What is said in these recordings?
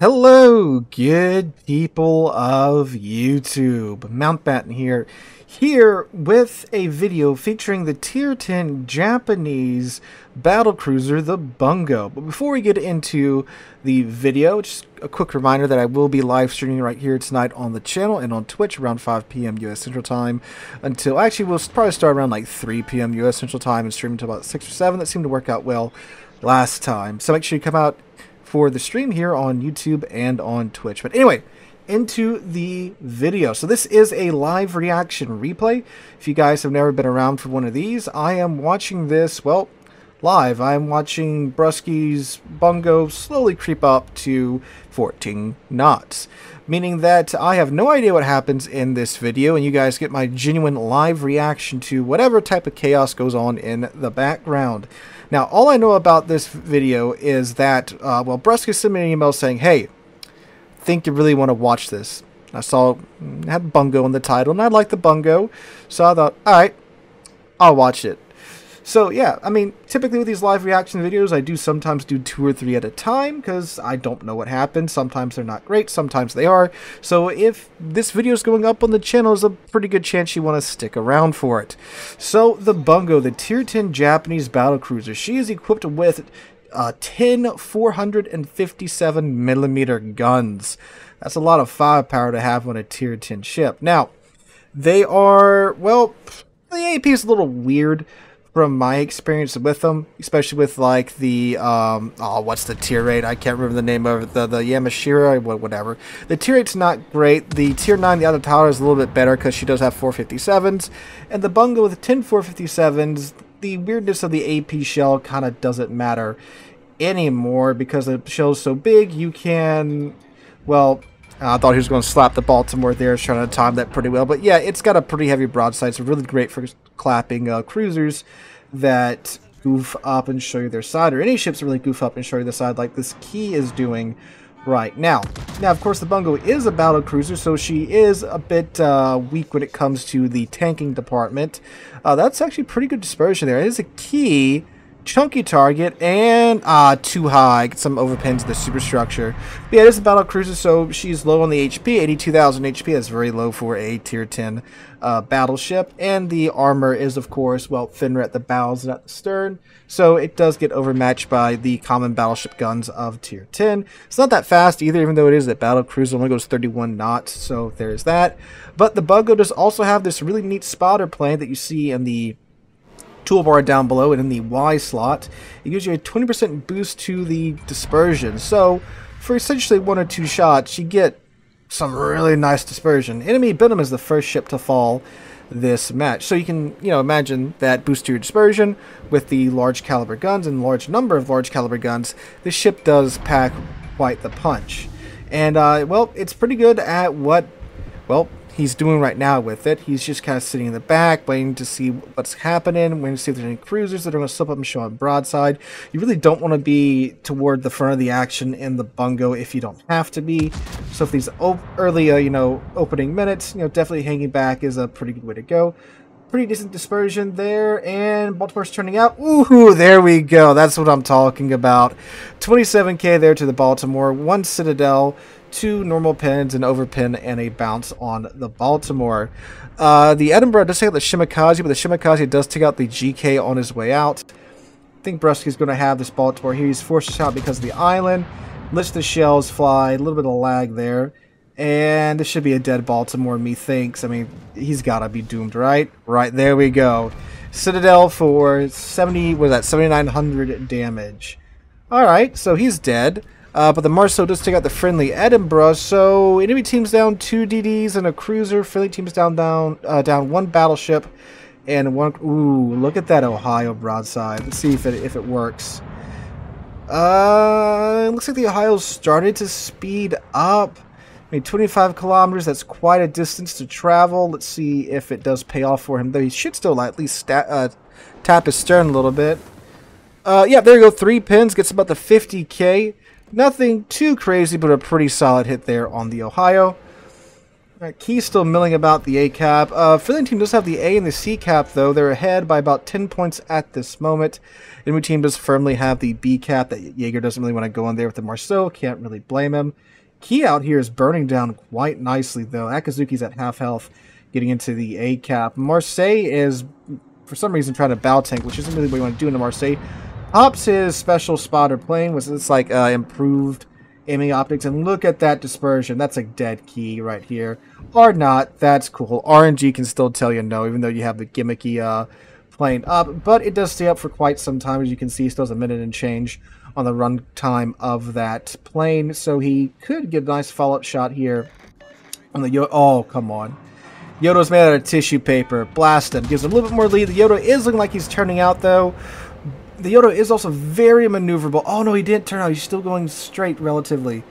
Hello, good people of YouTube. Mountbatten here, with a video featuring the Tier 10 Japanese battlecruiser, the Bungo. But before we get into the video, just a quick reminder that I will be live streaming right here tonight on the channel and on Twitch around 5 p.m. U.S. Central Time until, actually, we'll probably start around like 3 p.m. U.S. Central Time and stream until about 6 or 7. That seemed to work out well last time. So make sure you come out for the stream here on YouTube and on Twitch. But anyway, into the video. So this is a live reaction replay. If you guys have never been around for one of these, I am watching this, well, live. I'm watching Bruski's Bungo slowly creep up to 14 knots, meaning that I have no idea what happens in this video, and you guys get my genuine live reaction to whatever type of chaos goes on in the background. Now, all I know about this video is that, well, Bruski sent me an email saying, hey, think you really want to watch this. I saw it had Bungo in the title, and I like the Bungo, so I thought, all right, I'll watch it. So, yeah, I mean, typically with these live reaction videos, I do sometimes do 2 or 3 at a time because I don't know what happens. Sometimes they're not great, sometimes they are. So if this video is going up on the channel, there's a pretty good chance you want to stick around for it. So the Bungo, the Tier 10 Japanese battlecruiser, she is equipped with 10 457mm guns. That's a lot of firepower to have on a Tier 10 ship. Now, they are, well, the AP is a little weird from my experience with them, especially with like the, oh, what's the tier rate? I can't remember the name of it, the Yamashira, whatever. The tier rate's not great. The tier 9, the other tower, is a little bit better because she does have 457s. And the Bungo with 10 457s, the weirdness of the AP shell kind of doesn't matter anymore because the shell's so big you can, well, I thought he was going to slap the Baltimore there, trying to time that pretty well. But yeah, it's got a pretty heavy broadside, so really great for clapping cruisers that goof up and show you their side, or any ships that really goof up and show you the side like this Key is doing right now. Now, of course, the Bungo is a battle cruiser, so she is a bit weak when it comes to the tanking department. That's actually pretty good dispersion there. It is a Key, chunky target, and too high. Get some overpins the superstructure. But yeah, it is a battle cruiser, so she's low on the HP. 82,000 HP is very low for a tier 10 battleship. And the armor is, of course, well, thinner at the bows and at the stern, so it does get overmatched by the common battleship guns of tier 10. It's not that fast either, even though it is a battle cruiser. It only goes 31 knots, so there's that. But the Bungo does also have this really neat spotter plane that you see in the toolbar down below, and in the Y slot it gives you a 20% boost to the dispersion, so for essentially 1 or 2 shots you get some really nice dispersion. Enemy Benham is the first ship to fall this match, so you can, you know, imagine that boost to your dispersion with the large caliber guns and large number of large caliber guns. This ship does pack quite the punch, and well, it's pretty good at what, well, he's doing right now with it. He's just kind of sitting in the back, waiting to see what's happening, waiting to see if there's any cruisers that are going to slip up and show on broadside. You really don't want to be toward the front of the action in the Bungo if you don't have to be. So if these early, you know, opening minutes, you know, definitely hanging back is a pretty good way to go. Pretty decent dispersion there, and Baltimore's turning out. Ooh, there we go. That's what I'm talking about. 27k there to the Baltimore, 1 Citadel, 2 normal pins, an overpin, and a bounce on the Baltimore. The Edinburgh does take out the Shimakaze, but the Shimakaze does take out the GK on his way out. I think Bruski's going to have this Baltimore here. He's forced us out because of the island. Lets the shells fly, a little bit of lag there. And this should be a dead Baltimore, methinks. I mean, he's got to be doomed, right? Right, there we go. Citadel for 7,900 damage. All right, so he's dead. But the Marceau does take out the friendly Edinburgh, so enemy team's down 2 DDs and a cruiser. Friendly team's down 1 battleship and 1... Ooh, look at that Ohio broadside. Let's see if it works. Looks like the Ohio started to speed up. I mean, 25 kilometers, that's quite a distance to travel. Let's see if it does pay off for him, though he should still at least tap his stern a little bit. Yeah, there you go, 3 pins, gets about the 50k. Nothing too crazy, but a pretty solid hit there on the Ohio. Right, Key's still milling about the A cap. Finland team does have the A and the C cap, though. They're ahead by about 10 points at this moment. Inmu team does firmly have the B cap that Jäger doesn't really want to go in there with the Marceau. Can't really blame him. Key out here is burning down quite nicely, though. Akizuki's at half health, getting into the A cap. Marseille is, for some reason, trying to bow tank, which isn't really what you want to do into Marseille. Pops his special spotter plane, which is like improved aiming optics, and look at that dispersion. That's a dead Key right here. Or not, that's cool. RNG can still tell you no, even though you have the gimmicky plane up, but it does stay up for quite some time. As you can see, still has a minute and change on the runtime of that plane, so he could get a nice follow-up shot here on the Yodo. Oh, come on. Yodo's made out of tissue paper. Blast him. Gives him a little bit more lead. The Yodo is looking like he's turning out, though. The Yodo is also very maneuverable. Oh, no, he didn't turn out. He's still going straight, relatively.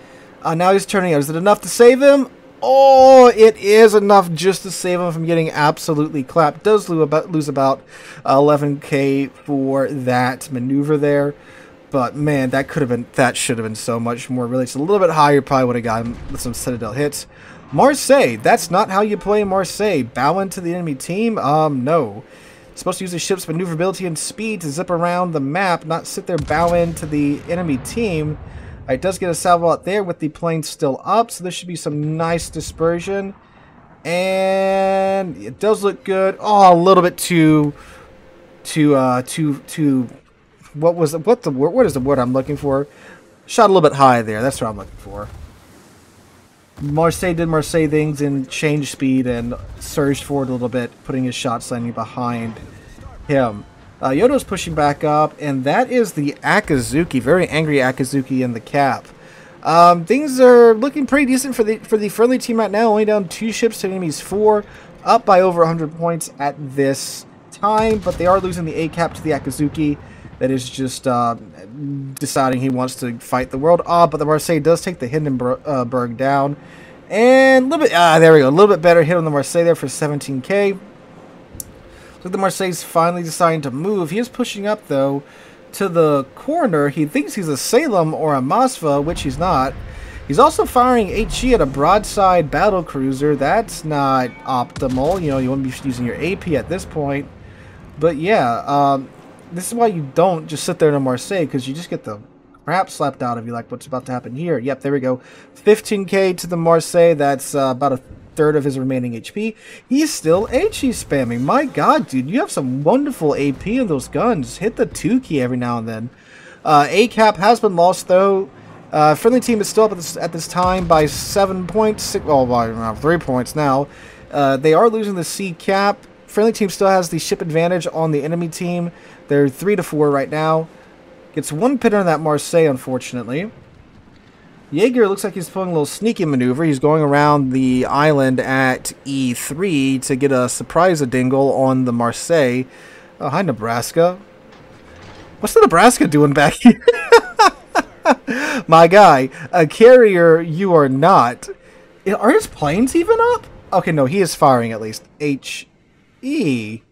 Now he's turning out. Is it enough to save him? Oh, it is enough just to save him from getting absolutely clapped. Does lose about 11k for that maneuver there. But, man, that could have been, that should have been so much more. Really, it's a little bit higher. Probably would have got him with some Citadel hits. Marseille. That's not how you play Marseille. Bow into the enemy team? No. Supposed to use the ship's maneuverability and speed to zip around the map, not sit there bow into the enemy team. It does get a salvo out there with the plane still up, so there should be some nice dispersion. And it does look good. Oh, a little bit too what is the word I'm looking for? Shot a little bit high there. That's what I'm looking for. Marseille did Marseille things and changed speed and surged forward a little bit, putting his shots landing behind him. Yodo's pushing back up, and that is the Akizuki. Very angry Akizuki in the cap. Things are looking pretty decent for the friendly team right now. Only down 2 ships to enemies 4, up by over 100 points at this time, but they are losing the A cap to the Akizuki. That is just deciding he wants to fight the world. Ah, but the Marseille does take the Hindenburg down. And a little bit... there we go. A little bit better hit on the Marseille there for 17k. Look, the Marseille's finally deciding to move. He is pushing up, though, to the corner. He thinks he's a Salem or a Moskva, which he's not. He's also firing HE at a broadside battle cruiser. That's not optimal. You know, you wouldn't be using your AP at this point. But, yeah... this is why you don't just sit there in a Marseille, because you just get the crap slapped out of you, like what's about to happen here. Yep, there we go. 15k to the Marseille. That's about a third of his remaining HP. He's still HE spamming. My god, dude, you have some wonderful AP in those guns. Hit the 2 key every now and then. A cap has been lost, though. Friendly team is still up at this time by 7 points. Well, by 3 points now. They are losing the C cap. Friendly team still has the ship advantage on the enemy team. They're 3-4 right now. Gets 1 pin on that Marseille, unfortunately. Jäger looks like he's pulling a little sneaky maneuver. He's going around the island at E3 to get a surprise-a-dingle on the Marseille. Oh, hi, Nebraska. What's the Nebraska doing back here? My guy, a carrier you are not. Are his planes even up? Okay, no, he is firing at least. HE.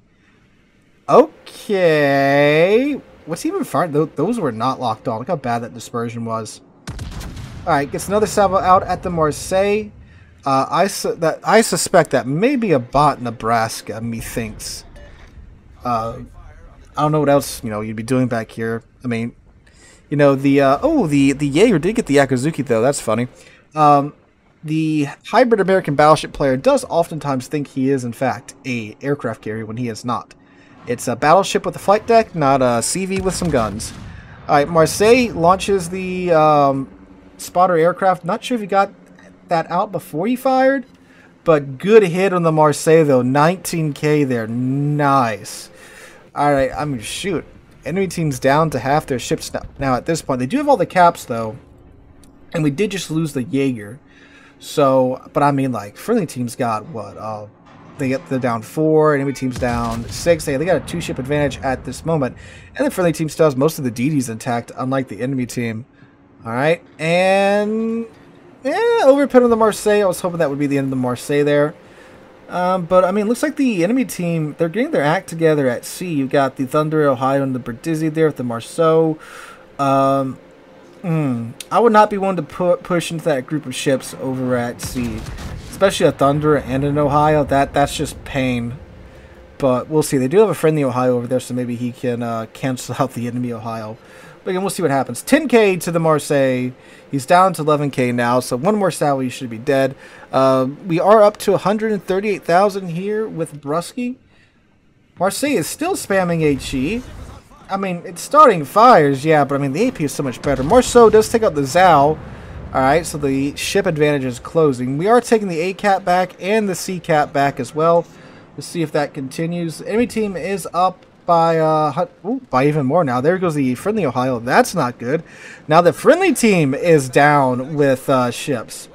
Okay. What's even far? Those were not locked on. Look how bad that dispersion was. Alright, gets another salvo out at the Marseille. I suspect that may be a bot Nebraska, methinks. I don't know what else, you know, you'd be doing back here. I mean, you know, the Jäger did get the Akizuki, though. That's funny. The hybrid American battleship player does oftentimes think he is, in fact, a aircraft carrier when he is not. It's a battleship with a flight deck, not a CV with some guns. Alright, Marseille launches the spotter aircraft. Not sure if he got that out before he fired, but good hit on the Marseille, though. 19k there. Nice. Alright, I mean, shoot. Enemy team's down to half their ships now at this point. They do have all the caps, though, and we did just lose the Jäger. So, but I mean, like, friendly team's got what? They're down 4, enemy team's down 6. They got a 2-ship advantage at this moment. And the friendly team still has most of the DDs intact, unlike the enemy team. Alright, and overpin on the Marseille. I was hoping that would be the end of the Marseille there. But I mean, it looks like the enemy team, they're getting their act together at sea. You've got the Thunderer, Ohio, and the Brindisi there with the Marceau. I would not be one to push into that group of ships over at sea. especially a Thunderer and an Ohio, that's just pain. But we'll see. They do have a friendly Ohio over there, so maybe he can cancel out the enemy Ohio. But again, we'll see what happens. 10k to the Marseille. He's down to 11k now, so one more salary should be dead. We are up to 138,000 here with Bruski. Marseille is still spamming HE. I mean, it's starting fires, yeah, but I mean, the AP is so much better. Marceau does take out the Zao. Alright, so the ship advantage is closing. We are taking the A cap back and the C cap back as well. We'll see if that continues. The enemy team is up by even more now. There goes the friendly Ohio. That's not good. Now the friendly team is down with ships.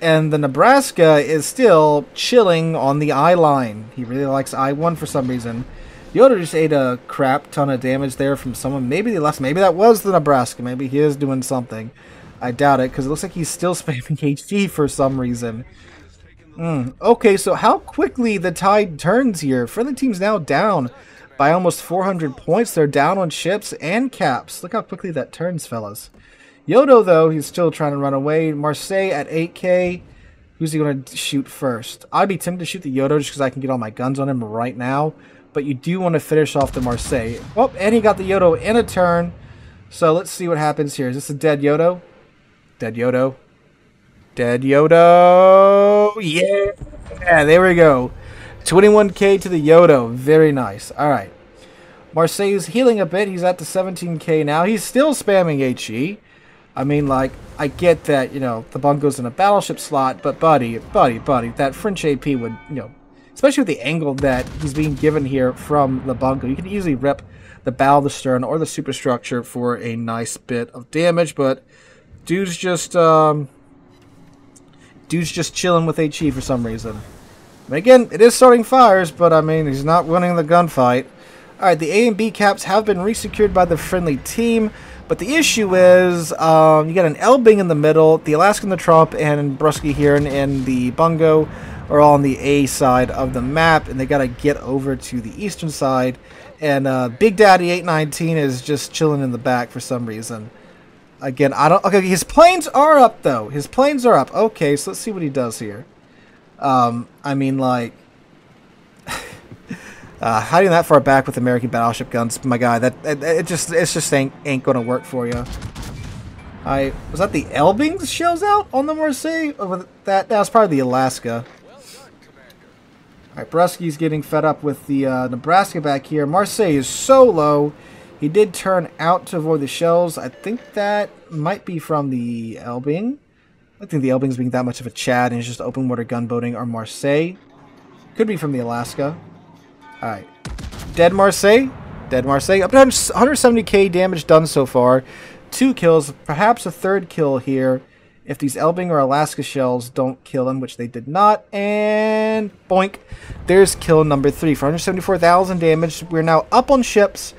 And the Nebraska is still chilling on the I line. He really likes I-1 for some reason. Yodo just ate a crap ton of damage there from someone. Maybe the last. Maybe that was the Nebraska. Maybe he is doing something. I doubt it, because it looks like he's still spamming HD for some reason. Okay, so how quickly the tide turns here. Friendly team's now down by almost 400 points. They're down on ships and caps. Look how quickly that turns, fellas. Yodo, though, he's still trying to run away. Marseille at 8k. Who's he going to shoot first? I'd be tempted to shoot the Yodo just because I can get all my guns on him right now. But you do want to finish off the Marseille. Oh, and he got the Yodo in a turn. So let's see what happens here. Is this a dead Yodo? Dead Yodo. Dead Yodo. Yeah, there we go. 21k to the Yodo. Very nice. All right. Marseille is healing a bit. He's at the 17k now. He's still spamming HE. I mean, like, I get that, you know, the Bungo's in a battleship slot, but buddy, that French AP would, you know, especially with the angle that he's being given here from the Bungo, you can easily rip the bow, the stern, or the superstructure for a nice bit of damage, but dude's just chilling with HE for some reason. And again, it is starting fires, but I mean, he's not winning the gunfight. Alright, the A and B caps have been resecured by the friendly team, but the issue is you got an Elbing in the middle, the Alaska and the Trump, and Bruski here and the Bungo are all on the A side of the map, and they got to get over to the eastern side, and Big Daddy 819 is just chilling in the back for some reason. Again, I don't... Okay, his planes are up, though. His planes are up. Okay, so let's see what he does here. I mean, like... hiding that far back with American battleship guns, my guy, it just ain't gonna work for you. Was that the Elbing shells out on the Marseille? Or that was probably the Alaska. All right, Bruski's getting fed up with the Nebraska back here. Marseille is so low. He did turn out to avoid the shells. I think that might be from the Elbing. I think the Elbing's being that much of a Chad and it's just open water gunboating or Marseille. Could be from the Alaska. Alright. Dead Marseille. Dead Marseille. Up to 170k damage done so far. 2 kills. Perhaps a third kill here. If these Elbing or Alaska shells don't kill him, which they did not. And boink. There's kill number 3 for 174,000 damage. We're now up on ships.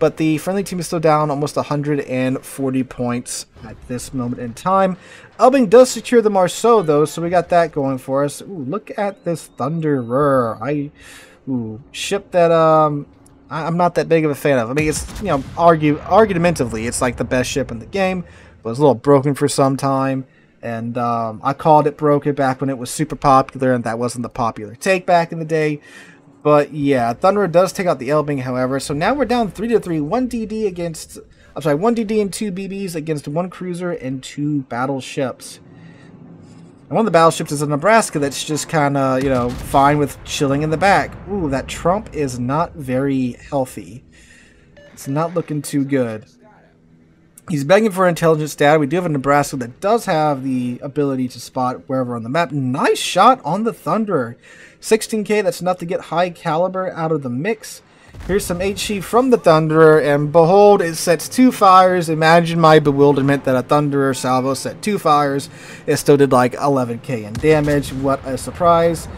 But the friendly team is still down almost 140 points at this moment in time. Elbing does secure the Marceau, though, so we got that going for us. Ooh, look at this Thunderer. Ship that I'm not that big of a fan of. I mean, it's, you know, argumentatively, it's like the best ship in the game. It was a little broken for some time, and I called it broken back when it was super popular, and that wasn't the popular take back in the day. But yeah, Thunderer does take out the Elbing, however. So now we're down 3-3, 1 DD against, I'm sorry, 1 DD and 2 BBs against 1 cruiser and 2 battleships. And one of the battleships is a Nebraska that's just kind of, you know, fine with chilling in the back. Ooh, that Trump is not very healthy. It's not looking too good. He's begging for intelligence data. We do have a Nebraska that does have the ability to spot wherever on the map. Nice shot on the Thunderer. 16k, that's enough to get high caliber out of the mix. Here's some HE from the Thunderer, and behold, it sets 2 fires. Imagine my bewilderment that a Thunderer salvo set 2 fires. It still did like 11k in damage. What a surprise.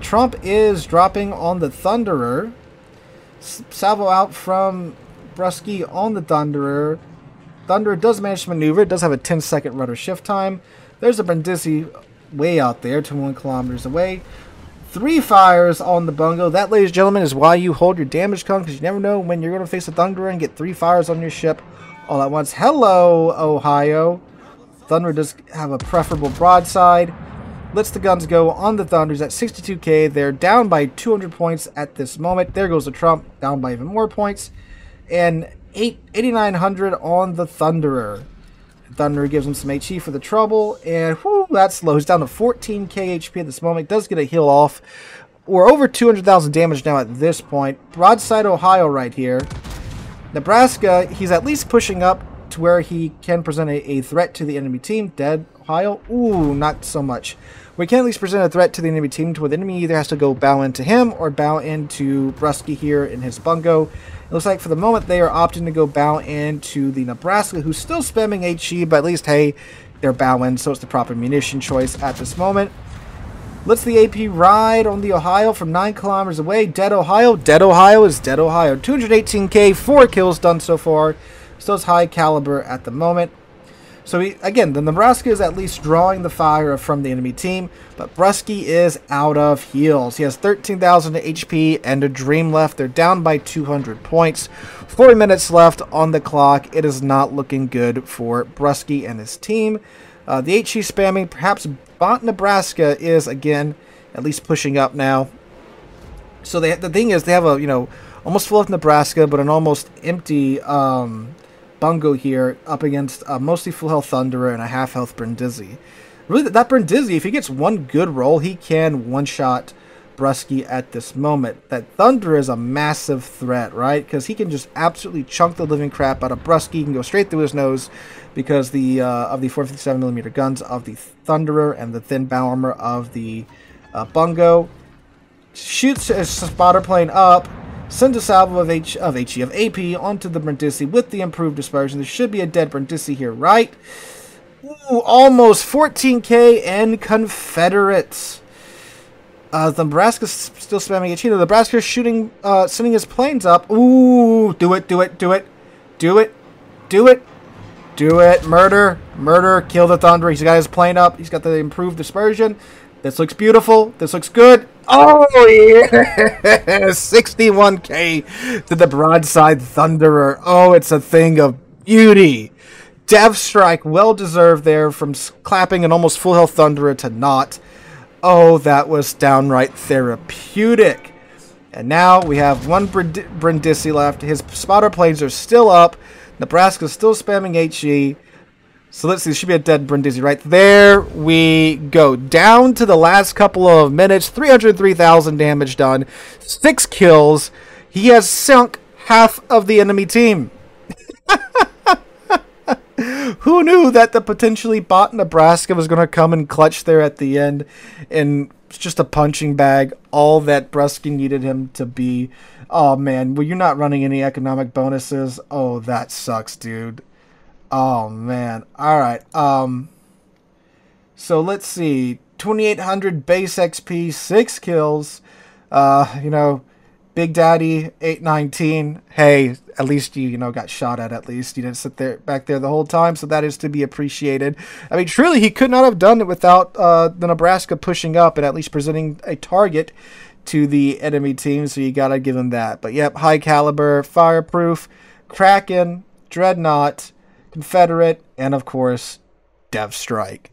Trump is dropping on the Thunderer. Salvo out from Bruski on the Thunderer. Thunderer does manage to maneuver. It does have a 10-second rudder shift time. There's a Brindisi way out there, 21 kilometers away. 3 fires on the Bungo. That, ladies and gentlemen, is why you hold your damage cone, because you never know when you're going to face a Thunderer and get 3 fires on your ship all at once. Hello, Ohio. Thunderer does have a preferable broadside. lets the guns go on the Thunderers at 62k. They're down by 200 points at this moment. There goes the Trump, down by even more points. And 8,900 on the Thunderer. The Thunderer gives him some HE for the trouble. And whoo, that's low. He's down to 14k HP at this moment. Does get a heal off. We're over 200,000 damage now at this point. Broadside Ohio right here. Nebraska, he's at least pushing up to where he can present a threat to the enemy team. Dead Ohio. Ooh, not so much. We can at least present a threat to the enemy team to where the enemy either has to go bow into him or bow into Bruski here in his bungo. It looks like for the moment they are opting to go bow into the Nebraska, who's still spamming HE, but at least, hey, they're bowing, so it's the proper munition choice at this moment. Let's the AP ride on the Ohio from 9 kilometers away. Dead Ohio. Dead Ohio is dead Ohio. 218k, 4 kills done so far. Still is high caliber at the moment. So, again, the Nebraska is at least drawing the fire from the enemy team, but Bruski is out of heals. He has 13,000 HP and a dream left. They're down by 200 points. 4 minutes left on the clock. It is not looking good for Bruski and his team. The HE spamming, perhaps Bot Nebraska is, again, at least pushing up now. So, the thing is, they have a, almost full of Nebraska, but an almost empty... Bungo here up against a mostly full health Thunderer and a half health Brindisi. Really, that Brindisi, if he gets one good roll, he can one-shot Bruski at this moment. That Thunderer is a massive threat, right? Because he can just absolutely chunk the living crap out of Bruski. He can go straight through his nose because of the 457mm guns of the Thunderer and the thin bow armor of the Bungo. Shoots his spotter plane up. Sends a salvo of AP onto the Brindisi with the improved dispersion. There should be a dead Brindisi here, right? Ooh, almost 14k and Confederates. The Nebraska's still spamming HE. The Nebraska's shooting, sending his planes up. Ooh, do it, do it, do it. Do it, do it, do it. Murder, murder, kill the Thunderer. He's got his plane up. He's got the improved dispersion. This looks beautiful. This looks good. Oh, yeah! 61k to the broadside Thunderer. Oh, it's a thing of beauty. Death strike, well deserved there from clapping an almost full health Thunderer to naught. Oh, that was downright therapeutic. And now we have one Brindisi left. His spotter planes are still up. Nebraska's still spamming HE. So let's see, there should be a dead Brindisi right there. We go down to the last couple of minutes. 303,000 damage done, 6 kills. He has sunk half of the enemy team. Who knew that the potentially bot Nebraska was going to come and clutch there at the end, and it's just a punching bag, all that Bruski needed him to be. Oh man, well, you're not running any economic bonuses. Oh, that sucks, dude. Oh, man. All right. So let's see. 2,800 base XP, 6 kills. Big Daddy, 819. Hey, at least you got shot at. At least you didn't sit there back there the whole time. So that is to be appreciated. I mean, truly, he could not have done it without the Nebraska pushing up and at least presenting a target to the enemy team. So you got to give him that. But, yep, high caliber, fireproof, Kraken, Dreadnought, Confederate, and of course, Death Strike.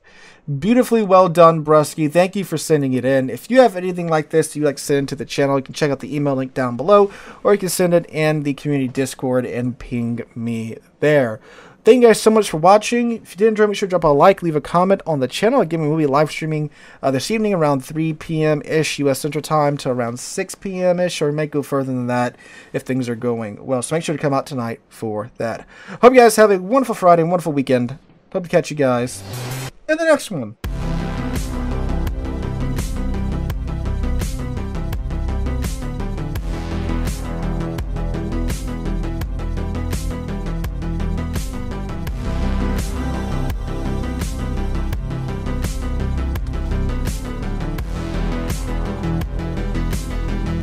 Beautifully well done, Bruski. Thank you for sending it in. If you have anything like this you'd like to send to the channel, you can check out the email link down below, or you can send it in the community Discord and ping me there. Thank you guys so much for watching. If you did enjoy, make sure to drop a like, leave a comment on the channel. Again, we will be live streaming this evening around 3 p.m.-ish U.S. Central Time to around 6 p.m.-ish, or we might go further than that if things are going well. So make sure to come out tonight for that. Hope you guys have a wonderful Friday and wonderful weekend. Hope to catch you guys in the next one.